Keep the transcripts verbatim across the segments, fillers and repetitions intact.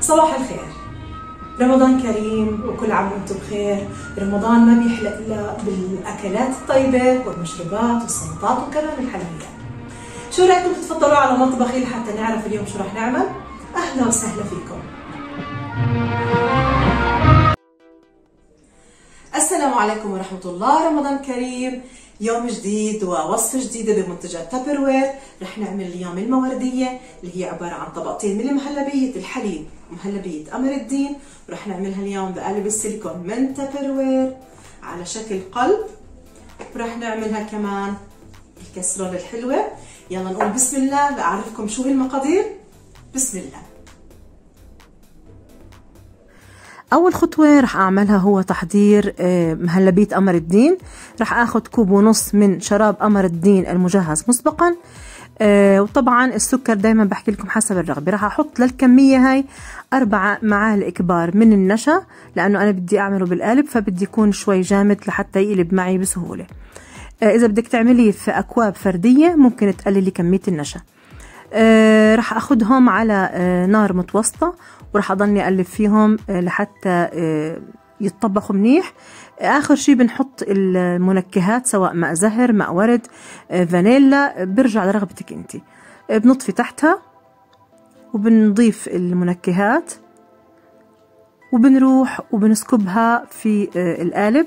صباح الخير، رمضان كريم وكل عام وانتم بخير. رمضان ما بيحلى الا بالاكلات الطيبه والمشروبات والسلطات وكمان الحلويات. شو رايكم تتفضلوا على مطبخي لحتى نعرف اليوم شو رح نعمل؟ اهلا وسهلا فيكم. السلام عليكم ورحمه الله، رمضان كريم، يوم جديد ووصفه جديده بمنتجات تابروير. رح نعمل اليوم المورديه اللي هي عباره عن طبقتين من مهلبيه الحليب ومهلبيه قمر الدين، ورح نعملها اليوم بقالب السيليكون من تابروير على شكل قلب، ورح نعملها كمان الكسرونه الحلوه. يلا نقول بسم الله لاعرفكم شو هي المقادير. بسم الله. أول خطوة رح أعملها هو تحضير مهلبية قمر الدين. رح أخذ كوب ونص من شراب قمر الدين المجهز مسبقا، وطبعا السكر دايما بحكي لكم حسب الرغبة. رح أحط للكمية هاي أربعة معالق كبار من النشا، لأنه أنا بدي أعمله بالقالب فبدي يكون شوي جامد لحتى يقلب معي بسهولة. إذا بدك تعمليه في أكواب فردية ممكن تقللي كمية النشا. أه رح اخدهم على أه نار متوسطة، ورح اضلني اقلب فيهم أه لحتى أه يتطبخوا منيح. اخر شي بنحط المنكهات سواء ماء زهر ماء ورد أه فانيلا، برجع لرغبتك انتي. أه بنطفي تحتها وبنضيف المنكهات وبنروح وبنسكبها في أه القالب،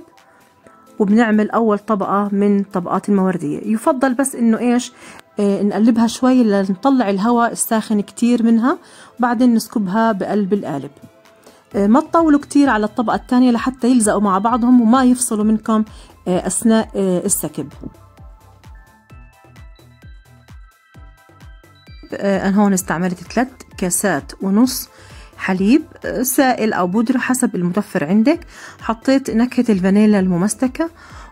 وبنعمل اول طبقة من طبقات الموردية. يفضل بس انه ايش إيه نقلبها شوي لنطلع الهواء الساخن كتير منها، وبعدين نسكبها بقلب القالب. إيه ما تطولوا كتير على الطبقة الثانية لحتى يلزقوا مع بعضهم وما يفصلوا منكم إيه أثناء إيه السكب. إيه أنا هون استعملت ثلاث كاسات ونص حليب سائل أو بودرة حسب المتوفر عندك. حطيت نكهة الفانيلا الممستكة،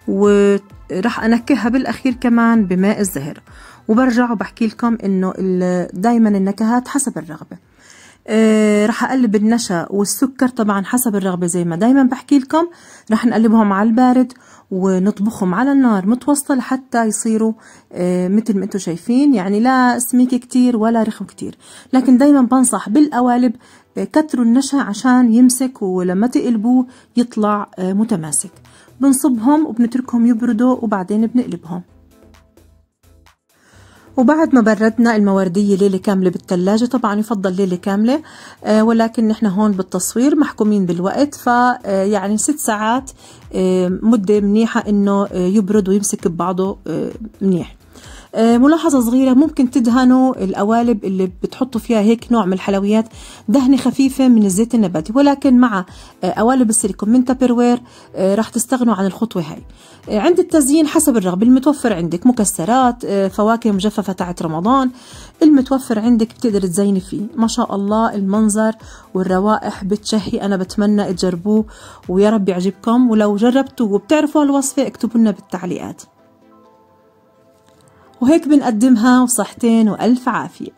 وراح أنكهها بالأخير كمان بماء الزهر. وبرجع وبحكي لكم انه دايما النكهات حسب الرغبه. أه رح اقلب النشا والسكر طبعا حسب الرغبه زي ما دايما بحكي لكم. رح نقلبهم على البارد ونطبخهم على النار متوسطه لحتى يصيروا أه مثل ما انتم شايفين، يعني لا سميك كتير ولا رخم كتير. لكن دايما بنصح بالقوالب كتروا النشا عشان يمسك، ولما تقلبوه يطلع أه متماسك. بنصبهم وبنتركهم يبردوا وبعدين بنقلبهم. وبعد ما بردنا الموردية ليلة كاملة بالثلاجة، طبعا يفضل ليلة كاملة، آه ولكن نحن هون بالتصوير محكومين بالوقت، فيعني ست ساعات آه مدة منيحة انه آه يبرد ويمسك ببعضه آه منيح. آه ملاحظة صغيرة، ممكن تدهنوا القوالب اللي بتحطوا فيها هيك نوع من الحلويات دهنة خفيفة من الزيت النباتي، ولكن مع آه قوالب السيليكون من تابروير آه راح تستغنوا عن الخطوة هاي. آه عند التزيين حسب الرغبة، المتوفر عندك مكسرات آه فواكه مجففة تاعت رمضان، المتوفر عندك بتقدر تزيني فيه. ما شاء الله المنظر والروائح بتشهي، أنا بتمنى تجربوه ويا رب يعجبكم. ولو جربتوه وبتعرفوا هالوصفة اكتبوا لنا بالتعليقات. وهيك بنقدمها، وصحتين وألف عافية.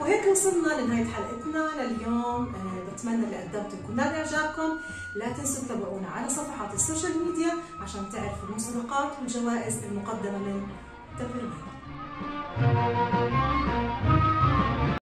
وهيك وصلنا لنهاية حلقتنا لليوم. بتمنى اللي قدمته يكون نال إعجابكم. لا تنسوا تتابعونا على صفحات السوشيال ميديا عشان تعرفوا المسابقات والجوائز المقدمة من تابروير.